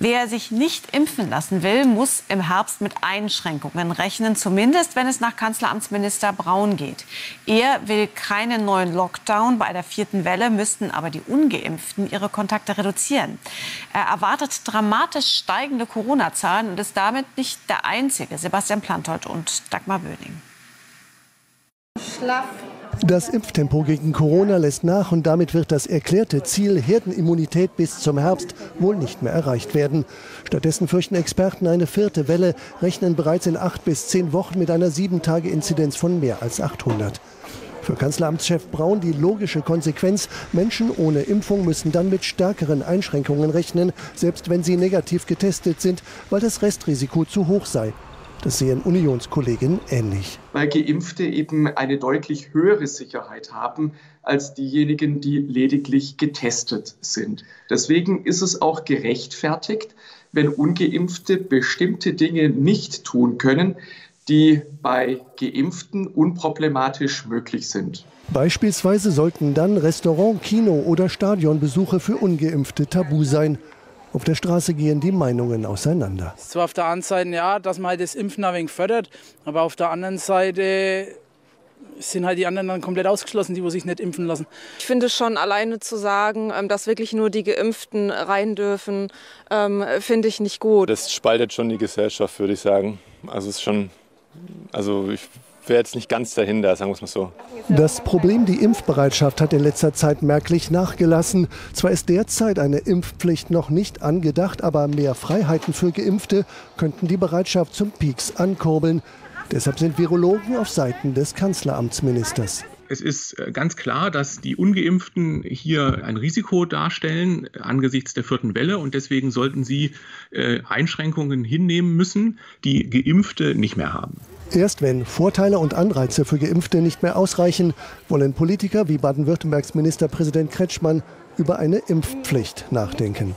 Wer sich nicht impfen lassen will, muss im Herbst mit Einschränkungen rechnen, zumindest wenn es nach Kanzleramtsminister Braun geht. Er will keinen neuen Lockdown. Bei der vierten Welle müssten aber die Ungeimpften ihre Kontakte reduzieren. Er erwartet dramatisch steigende Corona-Zahlen und ist damit nicht der Einzige. Sebastian Plantolt und Dagmar Böning. Schlapp. Das Impftempo gegen Corona lässt nach und damit wird das erklärte Ziel Herdenimmunität bis zum Herbst wohl nicht mehr erreicht werden. Stattdessen fürchten Experten eine vierte Welle, rechnen bereits in 8 bis 10 Wochen mit einer 7-Tage-Inzidenz von mehr als 800. Für Kanzleramtschef Braun die logische Konsequenz, Menschen ohne Impfung müssen dann mit stärkeren Einschränkungen rechnen, selbst wenn sie negativ getestet sind, weil das Restrisiko zu hoch sei. Das sehen Unionskollegen ähnlich. Weil Geimpfte eben eine deutlich höhere Sicherheit haben als diejenigen, die lediglich getestet sind. Deswegen ist es auch gerechtfertigt, wenn Ungeimpfte bestimmte Dinge nicht tun können, die bei Geimpften unproblematisch möglich sind. Beispielsweise sollten dann Restaurant-, Kino- oder Stadionbesuche für Ungeimpfte tabu sein. Auf der Straße gehen die Meinungen auseinander. Es ist zwar auf der einen Seite, ja, dass man halt das Impfen ein wenig fördert, aber auf der anderen Seite sind halt die anderen dann komplett ausgeschlossen, die sich nicht impfen lassen. Ich finde schon, alleine zu sagen, dass wirklich nur die Geimpften rein dürfen, finde ich nicht gut. Das spaltet schon die Gesellschaft, würde ich sagen. Also es ist schon, ich wäre jetzt nicht ganz dahinter, sagen wir es mal so. Das Problem, die Impfbereitschaft, hat in letzter Zeit merklich nachgelassen. Zwar ist derzeit eine Impfpflicht noch nicht angedacht, aber mehr Freiheiten für Geimpfte könnten die Bereitschaft zum Peaks ankurbeln. Deshalb sind Virologen auf Seiten des Kanzleramtsministers. Es ist ganz klar, dass die Ungeimpften hier ein Risiko darstellen angesichts der vierten Welle. Und deswegen sollten sie Einschränkungen hinnehmen müssen, die Geimpfte nicht mehr haben. Erst wenn Vorteile und Anreize für Geimpfte nicht mehr ausreichen, wollen Politiker wie Baden-Württembergs Ministerpräsident Kretschmann über eine Impfpflicht nachdenken.